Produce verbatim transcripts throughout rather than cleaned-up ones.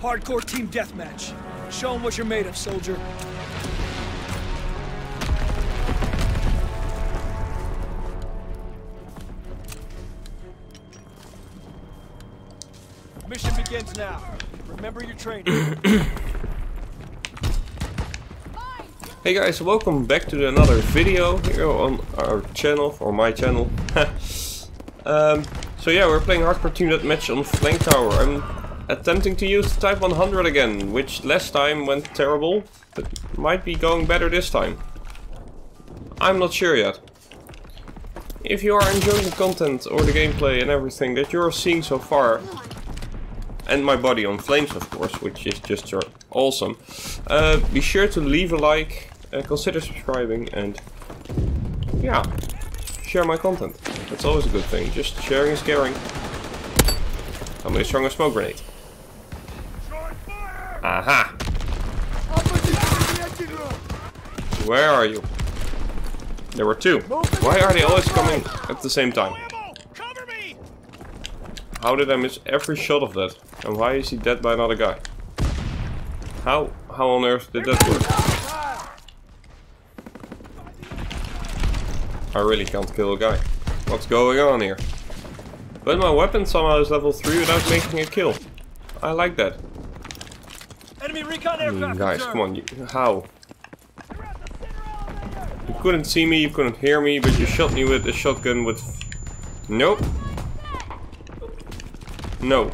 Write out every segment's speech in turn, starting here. Hardcore team deathmatch. Show them what you're made of, soldier. Mission begins now. Remember your training. Hey guys, welcome back to another video here on our channel, or my channel. um, so yeah, we're playing hardcore team deathmatch on Flank Tower. I'm attempting to use the Type one hundred again, which last time went terrible, but might be going better this time. I'm not sure yet. If you are enjoying the content or the gameplay and everything that you're seeing so far, and my body on flames of course, which is just awesome, uh, be sure to leave a like, uh, consider subscribing, and yeah, share my content. That's always a good thing, just sharing is caring. Somebody strung a smoke grenade. Aha! Where are you? There were two. Why are they always coming at the same time? How did I miss every shot of that? And why is he dead by another guy? How how on earth did that work? I really can't kill a guy. What's going on here? But my weapon somehow is level three without making a kill. I like that. Enemy recon aircraft. Mm, guys, come on. You, how? You couldn't see me, you couldn't hear me, but you shot me with a shotgun with... Nope. No.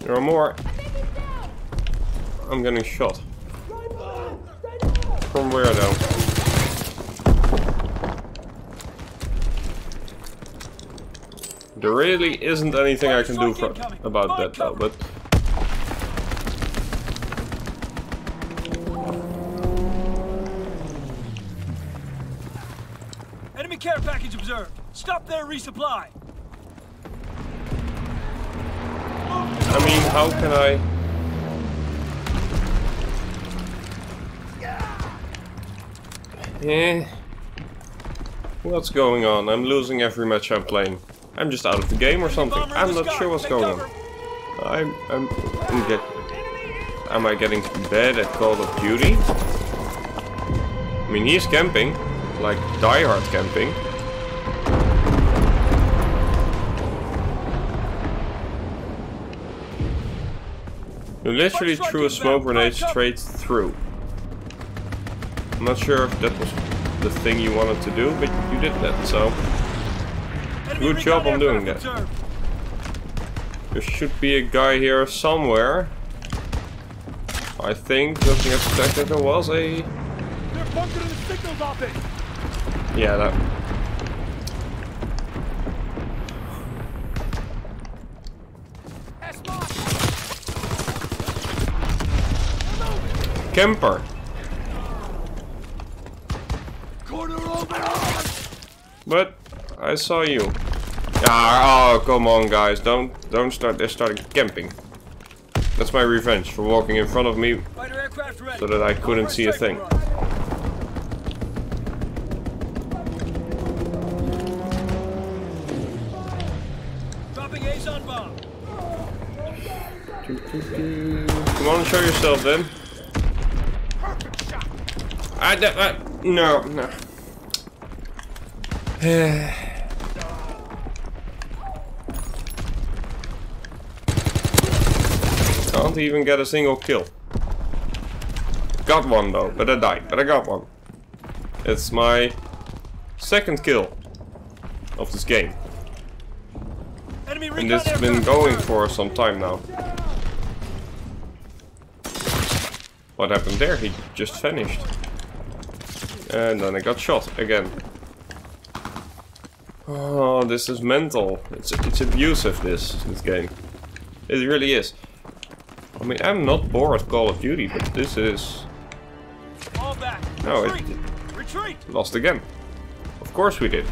There are more. I'm getting shot. From where though? There really isn't anything I can do for, about that though, but... Enemy care package observed. Stop there, resupply. I mean, how can I? Eh. What's going on? I'm losing every match I'm playing. I'm just out of the game or something. I'm not sure what's going on. I'm I'm, I'm get. Am I getting bad at Call of Duty? I mean, he's camping. Like diehard camping. You literally threw a smoke grenade straight through. I'm not sure if that was the thing you wanted to do, but you did that, so good job on doing that. There should be a guy here somewhere. I think, looking at the fact that there was a... Yeah, that. Camper. But I saw you. Ah, oh, come on, guys! Don't, don't start. They're starting camping. That's my revenge for walking in front of me, so that I couldn't see a thing. Come on, show yourself then. Perfect shot. I, I, no, no. Can't even get a single kill. Got one though, but I died. But I got one. It's my second kill of this game. And this has been going for some time now. What happened there? He just vanished. And then I got shot again. Oh, this is mental. It's it's abusive, this, this game. It really is. I mean, I'm not bored of Call of Duty, but this is... All back. No, it, it... Retreat! Lost again. Of course we did.